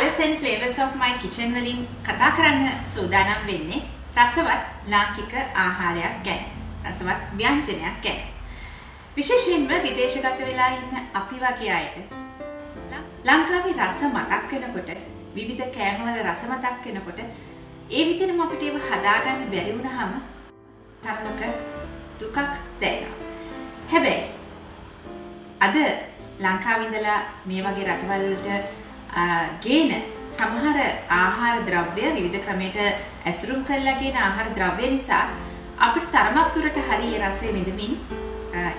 colours and flavours of my kitchen වලින් කතා කරන්න සූදානම් වෙන්නේ රසවත් ලාංකික ආහාරයක් ගැන. රසවත් ව්‍යංජනයක් ගැන. විශේෂයෙන්ම විදේශගත වෙලා ඉන්න අපි වගේ අයට ලංකාවේ රස මතක් වෙනකොට විවිධ කෑමවල රස මතක් වෙනකොට ඒ විතරම අපිට ඒව හදාගන්න බැරි වුණාම තරමක දුකක් දැනෙනවා. හැබැයි අද ලංකාවේ ඉඳලා මේ වගේ රටවල් වලට ගේන සමහර ආහාර ද්‍රව්‍ය විවිධ ක්‍රමයට ඇසුරුම් කරලා ගේන ආහාර ද්‍රව්‍ය නිසා අපිට තරමක් දුරට හරිය රසය විඳමින්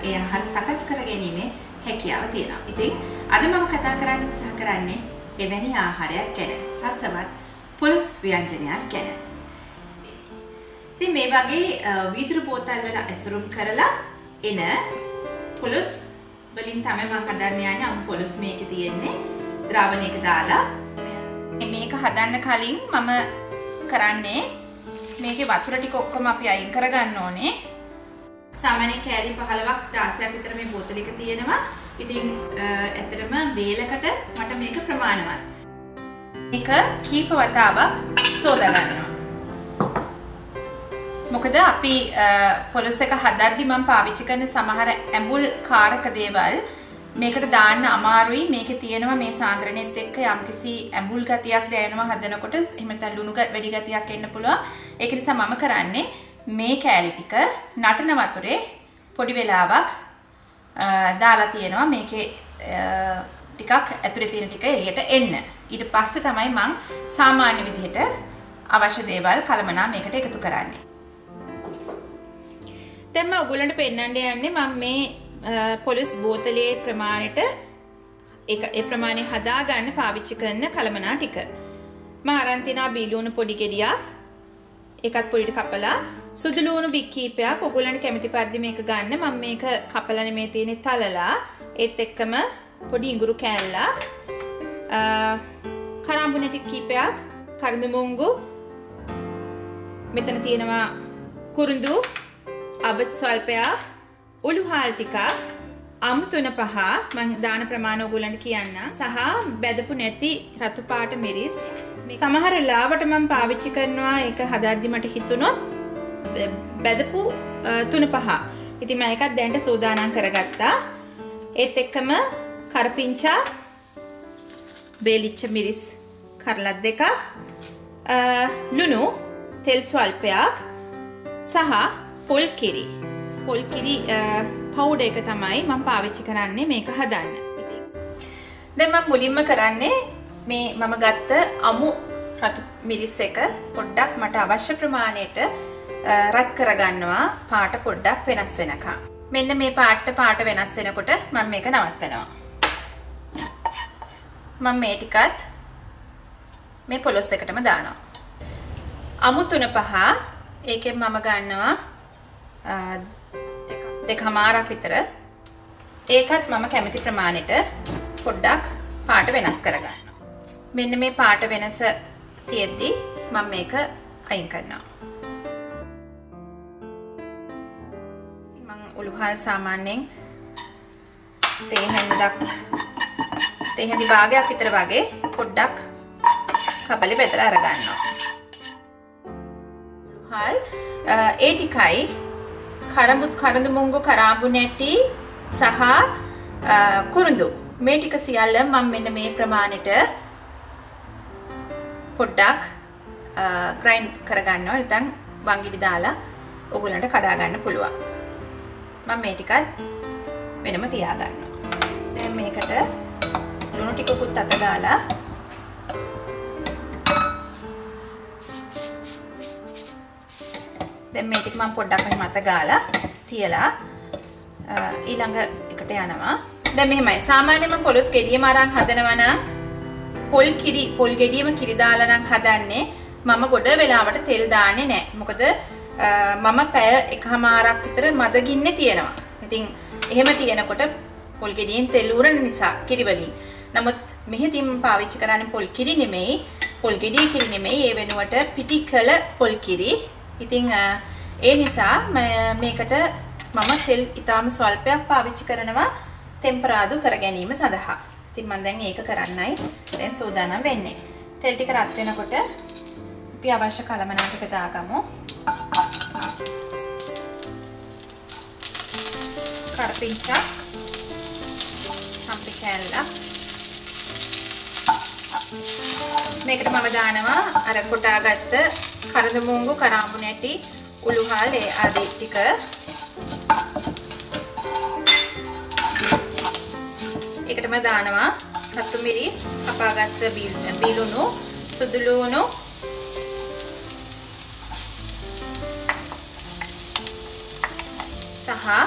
ඒ ආහාර සකස් කර ගැනීමේ හැකියාව තියෙනවා. ඉතින් අද මම කතා කරන්න උත්සාහ කරන්නේ එවැනි ආහාරයක් ගැන. රසවත් පොළොස් ව්‍යංජනයක් ගැන. ඉතින් මේ වගේ වීදුරු බෝතල් වල ඇසුරුම් කරලා එන පොළොස් වලින් තමයි මම හදන්න යන්නේ. අම් පොළොස් මේකේ තියෙන්නේ. द्रावण एक दाला मेरे का हदान खाली मम्मा कराने मेरे के बातों रटी कोक कम आप याइन करेगा नॉने सामान्य कैरी पहलवाक दासिया पितर में बोतले के तीये नवा इतने ऐतरे में बेल कटर मटन मेरे का प्रमाण नवा मेरे का कीप वतावा सोडा गाना मुकदा आपी पोलोसे का हदान दी मम्मा पाविचिकने समाहर एम्बुल खार कदेवाल මේකට දාන්න අමාරුයි මේකේ තියෙනවා මේ සාන්ද්‍රණෙත් එක්ක යම්කිසි ඇඹුල් ගතියක් දැනෙනවා හදනකොට එහෙම නැත්නම් ලුණු වැඩි ගතියක් එන්න පුළුවන් ඒක නිසා මම කරන්නේ මේ කෑලි ටික නටන වතුරේ පොඩි වෙලාවක් දාලා තියෙනවා මේකේ ටිකක් ඇතුලේ තියෙන ටික එළියට එන්න ඊට පස්සේ තමයි මම සාමාන්‍ය විදිහට අවශ්‍ය දේවල් කලමනා මේකට එකතු කරන්නේ දැන් මම ඔයගොල්ලන්ට පෙන්නන්න යන්නේ මම මේ පොලොස් බෝතලේ ප්‍රමාණයට ඒ ප්‍රමාණය හදා ගන්න පාවිච්චි කරන කලමනා ටික මම අරන් තිනා බීලුණු පොඩි ගෙඩියක් ඒකත් පොඩිට කපලා සුදු ලුණු බික් කීපයක් ඔයගොල්ලන්ට කැමති පරිදි මේක ගන්න මම මේක කපලා නෙමේ තියෙන්නේ තලලා ඒත් එක්කම පොඩි ඉඟුරු කෑල්ලක් කරඹුණ ටික කීපයක් කරිඳු මුංගු මෙතන තියෙනවා කුරුඳු අබත් සල්පයක් උළුහාල් ටික අමුතුන පහ මම දාන ප්‍රමාණය ඔයගලන්ට කියන්න සහ බැදපු නැති රතු පාට මිරිස් සමහර ලාවට මම පාවිච්චි කරනවා ඒක හදද්දි මට හිතුනොත් බැදපු තුන පහ. ඉතින් මම ඒකත් දැන්ට සෝදානම් කරගත්තා. ඒත් එක්කම කරපිංචා බේලිච්ච මිරිස් කරලා දෙකක් ලුණු තෙල් ස්වල්පයක් සහ පොල්කිරි පොල්කිරි පවුඩර් එක තමයි මම පාවිච්චි කරන්නේ මේක හදන්න. ඉතින් දැන් මම මුලින්ම කරන්නේ මේ මම ගත්ත අමු රතු මිරිස් එක පොඩ්ඩක් මට අවශ්‍ය ප්‍රමාණයට රත් කරගන්නවා පාට පොඩ්ඩක් වෙනස් වෙනකම්. මෙන්න මේ පාට වෙනස් වෙනකොට මම මේක නවත්තනවා. මම මේ ටිකත් මේ පොලොස් එකටම දානවා. අමු 3-5 ඒකෙන් මම ගන්නවා දෙකමාරක් විතර ඒකත් මම කැමති ප්‍රමාණයට පොඩ්ඩක් පාට වෙනස් කරගන්නවා. මෙන්න මේ පාට වෙනස තියෙද්දි මම මේක අයින් කරනවා. ඉතින් මම උළුහාල් සාමාන්‍යයෙන් තේ හැඳි භාගයක් විතර වගේ පොඩ්ඩක් කබලේ බෙදලා අරගන්නවා. උළුහාල් ඒ ටිකයි කරඹුත් කරඳු මුංගු කරාඹු නැටි සහ කුරුඳු මේ ටික සියල්ල මම මෙන්න මේ ප්‍රමාණයට පොඩ්ඩක් ග්‍රයින්ඩ් කරගන්නවා නැත්නම් වංගිඩි දාලා ඔයගලන්ට කඩා ගන්න පුළුවන් මම මේ ටිකත් වෙනම තියා ගන්නවා දැන් මේකට ලුණු ටිකකුත් අත දාලා දැන් මේ ටික මම පොඩ්ඩක් මෙහෙම අත ගාලා තියලා ඊළඟ එකට යනවා. දැන් මෙහෙමයි. සාමාන්‍යයෙන් මම පොලොස් ගෙඩියම අරන් හදනවා නම් පොල් ගෙඩියම කිරි දාලා නම් හදන්නේ. මම ගොඩ වෙලාවට තෙල් දාන්නේ නැහැ. මොකද මම පැය එකමාරක් විතර මද ගින්නේ තියෙනවා. ඉතින් එහෙම තියෙනකොට පොල් ගෙඩියෙන් තෙල් ඌරන නිසා කිරි වලින්. නමුත් මෙහෙදී මම පාවිච්චි කරන්නේ පොල් කිරි නෙමෙයි. පොල් ගෙඩිය කිරි නෙමෙයි. ඒ වෙනුවට පිටි කළ පොල් කිරි ඉතින් ඒ නිසා මේකට මම තෙල් ඊටාම සල්පයක් පාවිච්චි කරනවා ටෙම්පරාදු කර ගැනීම සඳහා. ඉතින් මම දැන් ඒක කරන්නයි දැන් සූදානම් වෙන්නේ. තෙල් ටික රත් වෙනකොට අපි අවශ්‍ය කලමනා ටික දාගමු. කරපිංචා, හම්පි කෑල්ලා. මේකට මම දානවා අර කොටාගත්ත කරඳ මුංගු, කරාඹු නැටි, උළුහල් ඒ ආදී ටික. ඒකට මම දානවා කතුමිරිස්, කපාගත්ත බීලුණු, සුදුලුණු. සහ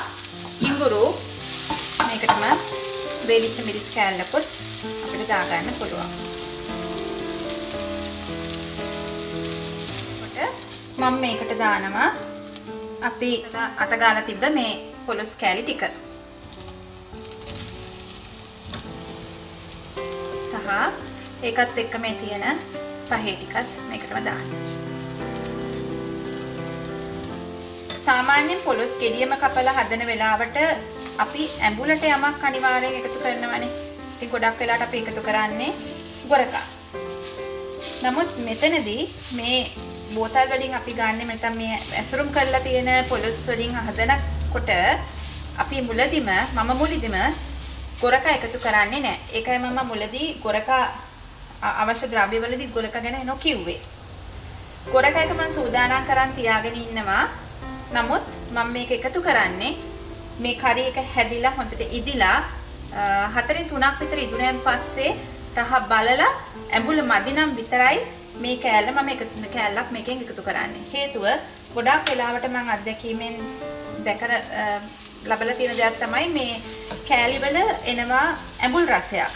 ඉඟුරු. මේකටම වේලිච්ච මිරිස් කෑල්ලකුත් අපිට දාගන්න පුළුවන්. කොට මම මේකට දානවා අපි අතගාලා තිබ්බ මේ පොලොස් කෑලි ටික. සහ ඒකත් එක්ක මේ තියෙන පහේ ටිකත් මේකටම දාන්න. सामान्य पोलोस केलियम कपल हदन वेलावट अभी एंबुलट यम अनिवार्य एकतुकरने गोडक वेलाटअप एकतुकराने गोरक नमुत मेतनदी मे बोता गड़ी अभी गाने मेता मे असुरम कर्लतीयन पोलोस वड़ी हदन कोट अभी मुलदिम मम मुलिदिम गोरक एकतुकराने ने एक मम मुलदी गोरक अवश्य द्रव्य वलदी गोरक गने नो किवे गोरक एक मन सूदाना करान त्यागनी इन्नवा නමුත් මම මේක එකතු කරන්නේ මේ කරි එක හැදිලා හොඳට ඉදිලා 4:3ක් විතර ඉදුණයන් පස්සේ තහ බලලා ඇඹුල මදිනම් විතරයි මේ කෑල්ල මම එකතු කෑල්ලක් මේකෙන් එකතු කරන්නේ. හේතුව ගොඩාක් වෙලාවට මම අත්දැකීමෙන් දැකලා ලැබලා තියෙන දෙයක් තමයි මේ කෑලි වල එනවා ඇඹුල් රසයක්.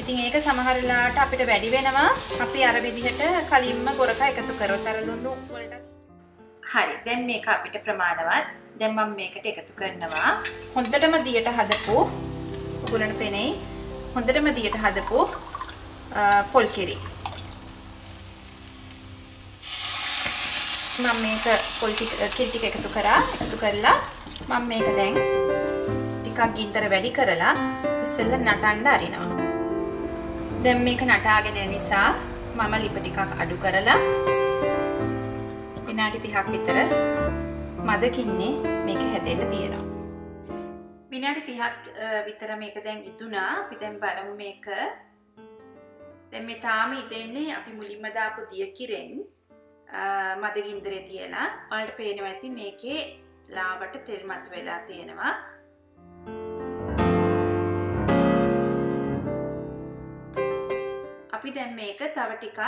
ඉතින් ඒක සමහර වෙලාවට අපිට වැඩි වෙනවා අපි අර විදිහට කලින්ම ගොරක එකතු කරොත් අර ලුණු වලට හරි. දැන් මේක අපිට ප්‍රමාණවත්. දැන් මම මේකට එකතු කරනවා හොඳටම දියට හදපු උගලන පෙනේ හොඳටම දියට හදපු පොල් කිරි. මම මේක පොල් ටික එකතු කරා. එකතු කරලා මම මේක දැන් ටිකක් ගින්දර වැඩි කරලා ඉස්සෙල්ල නටන්න අරිනවා. දැන් මේක නටාගෙන යන නිසා මම ලිප ටිකක් අඩු කරලා විනාඩි 30ක් විතර මදකින්නේ මේක හැදෙන්න තියෙනවා. විනාඩි 30ක් විතර මේක දැන් ඉදුණා. අපි දැන් බලමු මේක. දැන් මේ තාම ඉදෙන්නේ අපි මුලින්ම දාපු දිය කිරෙන් මදගින්දරේ තියලා. ඔයාලට පේනවා ඇති මේකේ ලාවට තෙල් මතු වෙලා තියෙනවා. අපි දැන් මේක තව ටිකක්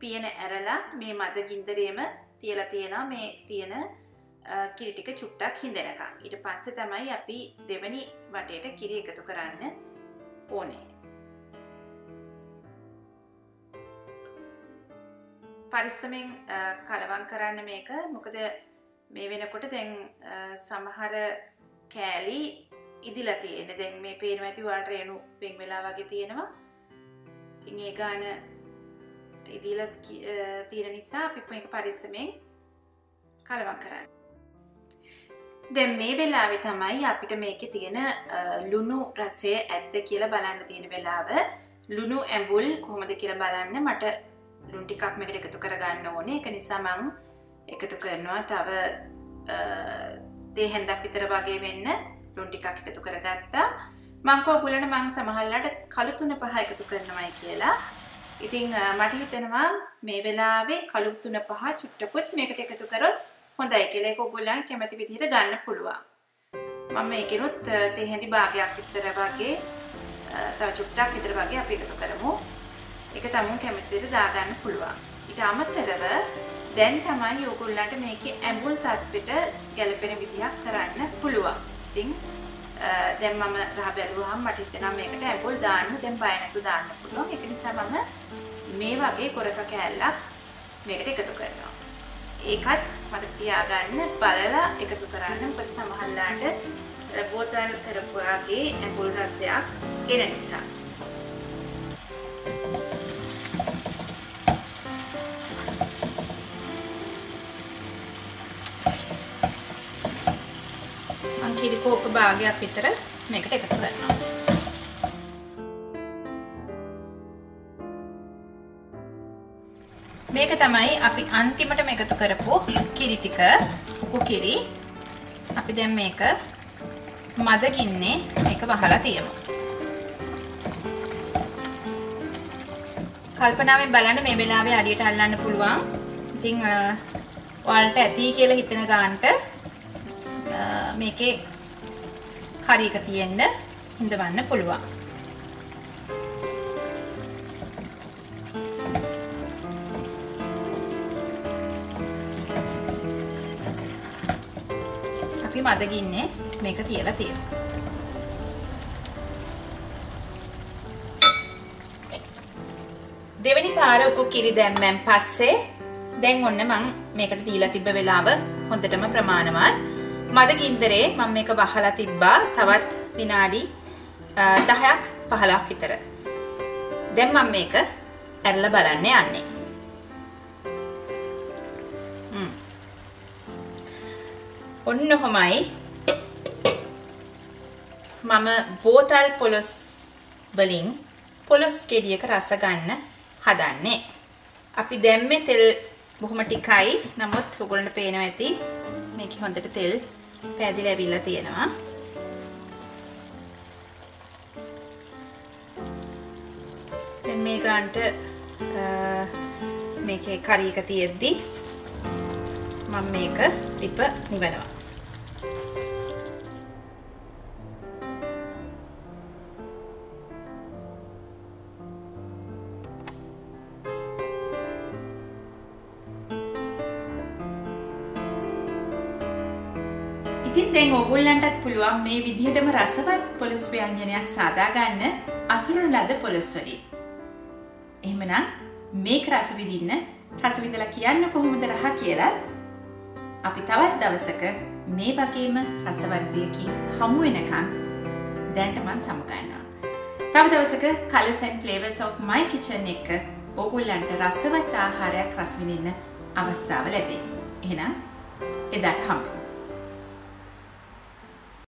පියන ඇරලා මේ මද ගින්දරේම තියලා තියෙනවා. මේ තියෙන කිරි ටික චුට්ටක් හිඳනකම් ඊට පස්සේ තමයි අපි දෙවෙනි වටේට කිරි එකතු කරන්න ඕනේ. පරිස්සමෙන් කලවම් කරන්න මේක. මොකද මේ වෙනකොට දැන් සමහර කෑලි ඉදිලා තියෙන. දැන් මේ පේනවා ඇති ඔයාලට රේණු වෙන් වෙලා වගේ තියෙනවා. ඉතින් ඒ ගාන ඉදිලා තියෙන නිසා අපි මේක පරිස්සමෙන් කලවම් කරන්න. දැන් මේ වෙලාවේ තමයි අපිට මේකේ තියෙන ලුණු රසය ඇත්ද කියලා බලන්න තියෙන වෙලාව. ලුණු ඇඹුල් කොහොමද කියලා බලන්න මට ලුණු ටිකක් මේකට එකතු කරගන්න ඕනේ. ඒක නිසා මම එකතු කරනවා තව තේ හැන්දක් විතර වගේ වෙන්න ලුණු ටිකක් එකතු කරගත්තා. මම කොහොමද මම සමහරලාට කළු 3-5 එකතු කරනවායි කියලා. ඉතින් මට හිතෙනවා මේ වෙලාවේ කළු 3-5 චුට්ටකුත් මේකට එකතු කරොත් හොඳයි කියලා. ඒක ඔයගොල්ලන් කැමති විදිහට ගන්න පුළුවන්. මම මේකෙනුත් තේ හැඳි භාගයක් විතර වගේ තව චුට්ටක් විතර වගේ අපි එකතු කරමු. ඒක තමයි කැමති විදිහට දාගන්න පුළුවන්. ඊට අමතරව දැන් තමයි ඔයගොල්ලන්ට මේකේ ඇඹුල් තත්ත්වෙට ගැලපෙන විදිහක් කරන්න පුළුවන්. ඉතින් දැන් මම රහ බැලුවාම මට හිතෙනවා මේකට ඇඹුල් දාන්න දැන් බය නැතුව දාන්න පුළුවන්. ඒක නිසා මම මේ වගේ කොරක කෑල්ලක් මේකට එකතු කරනවා. ඒකත් මට තියාගන්න බලලා එකතු කරන්න. මොකද සමහරලාට බෝතල් කරපුවාගේ ඇඹුල් රසයක් එන නිසා. කිරි කෝප භාගයක් විතර මේකට එකතු කරනවා. මේක තමයි අපි අන්තිමටම එකතු කරපු කිරි ටික කුකිරි අපි දැන් මේක මද ගින්නේ මේක වහලා තියමු කල්පනාවෙන් බලන්න මේ වෙලාවේ අඩියට අල්ලන්න පුළුවන් ඉතින් ඔයාලට ඇති කියලා හිතන ගානට මේකේ curry එක තියෙන්න ඉඳවන්න පුළුවන් අපි මද ගින්නේ මේක තියලා තියෙනවා දෙවෙනි පාර උකු කිරි දැම්මෙන් පස්සේ දැන් ඔන්න මම මේකට දීලා තිබ්බ වෙලාව හොඳටම ප්‍රමාණවත් මද ගින්දරේ මම මේක වහලා තිබ්බා තවත් විනාඩි 10ක් 15ක් විතර දැන් මම මේක ඇරලා බලන්න යන්නේ ඔන්න කොහමයි මම බෝතල් පොලොස් වලින් පොලොස් කෙලියක රස ගන්න හදන්නේ අපි දැම්මේ තෙල් බොහොම ටිකයි නමුත් ඔයගොල්ලන්ට පේනවා ඇති මේකේ හොඳට තෙල් පැදිලා ඇවිල්ලා තියෙනවා දැන් මේ ගානට මේකේ curry එක තියෙද්දි මම මේක ටික නිවනවා ඉතින් දැන් ඔයගොල්ලන්ටත් පුළුවන් මේ විදිහටම රසවත් පොලොස් ව්‍යංජනයක් සාදා ගන්න අසුරන ලද පොලොස් වලින්. එහෙමනම් මේක රස විඳලා කියන්න කොහොමද රහ කියලා අපි තවත් දවසක මේ වගේම රසවත් දෙයකින් හමු වෙනකන් දැනට මම සමු ගන්නවා. තව දවසක Colors and Flavors of My Kitchen එක ඔයගොල්ලන්ට රසවත් ආහාරයක් රස විඳින්න අවස්ථාව ලැබේ. එහෙනම් එදාට හමු